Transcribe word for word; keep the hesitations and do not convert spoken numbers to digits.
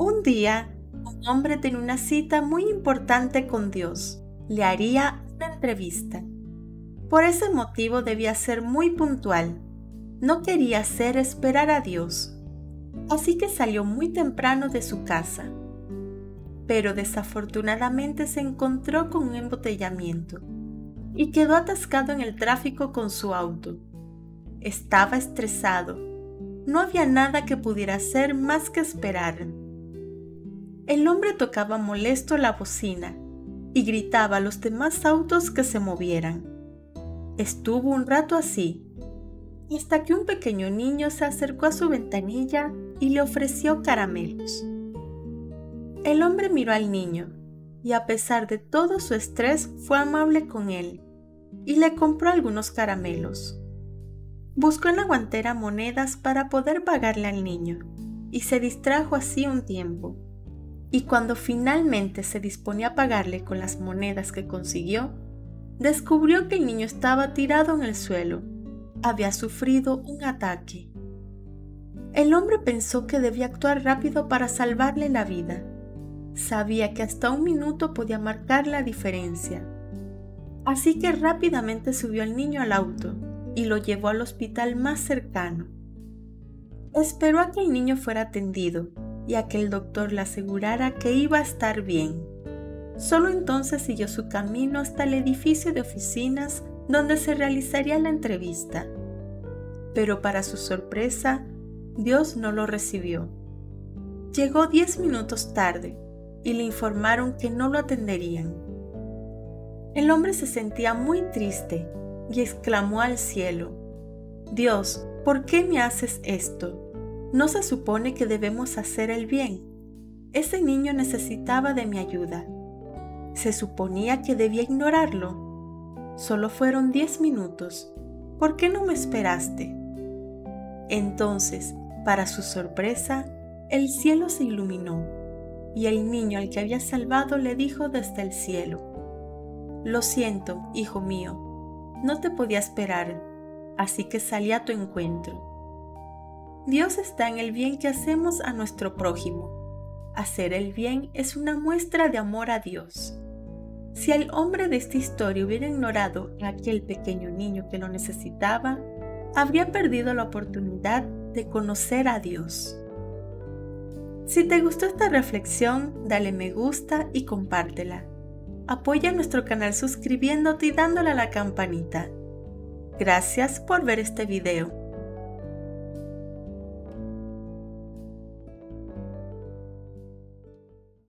Un día, un hombre tenía una cita muy importante con Dios. Le haría una entrevista. Por ese motivo debía ser muy puntual. No quería hacer esperar a Dios. Así que salió muy temprano de su casa. Pero desafortunadamente se encontró con un embotellamiento y quedó atascado en el tráfico con su auto. Estaba estresado. No había nada que pudiera hacer más que esperar. El hombre tocaba molesto la bocina y gritaba a los demás autos que se movieran. Estuvo un rato así, hasta que un pequeño niño se acercó a su ventanilla y le ofreció caramelos. El hombre miró al niño y a pesar de todo su estrés fue amable con él y le compró algunos caramelos. Buscó en la guantera monedas para poder pagarle al niño y se distrajo así un tiempo. Y cuando finalmente se disponía a pagarle con las monedas que consiguió, descubrió que el niño estaba tirado en el suelo. Había sufrido un ataque. El hombre pensó que debía actuar rápido para salvarle la vida. Sabía que hasta un minuto podía marcar la diferencia. Así que rápidamente subió al niño al auto y lo llevó al hospital más cercano. Esperó a que el niño fuera atendido y a que el doctor le asegurara que iba a estar bien. Solo entonces siguió su camino hasta el edificio de oficinas donde se realizaría la entrevista. Pero para su sorpresa, Dios no lo recibió. Llegó diez minutos tarde y le informaron que no lo atenderían. El hombre se sentía muy triste y exclamó al cielo: Dios, ¿por qué me haces esto? ¿No se supone que debemos hacer el bien? Ese niño necesitaba de mi ayuda. Se suponía que debía ignorarlo. Solo fueron diez minutos. ¿Por qué no me esperaste? Entonces, para su sorpresa, el cielo se iluminó, y el niño al que había salvado le dijo desde el cielo: Lo siento, hijo mío, no te podía esperar, así que salí a tu encuentro. Dios está en el bien que hacemos a nuestro prójimo. Hacer el bien es una muestra de amor a Dios. Si el hombre de esta historia hubiera ignorado a aquel pequeño niño que lo necesitaba, habría perdido la oportunidad de conocer a Dios. Si te gustó esta reflexión, dale me gusta y compártela. Apoya nuestro canal suscribiéndote y dándole a la campanita. Gracias por ver este video.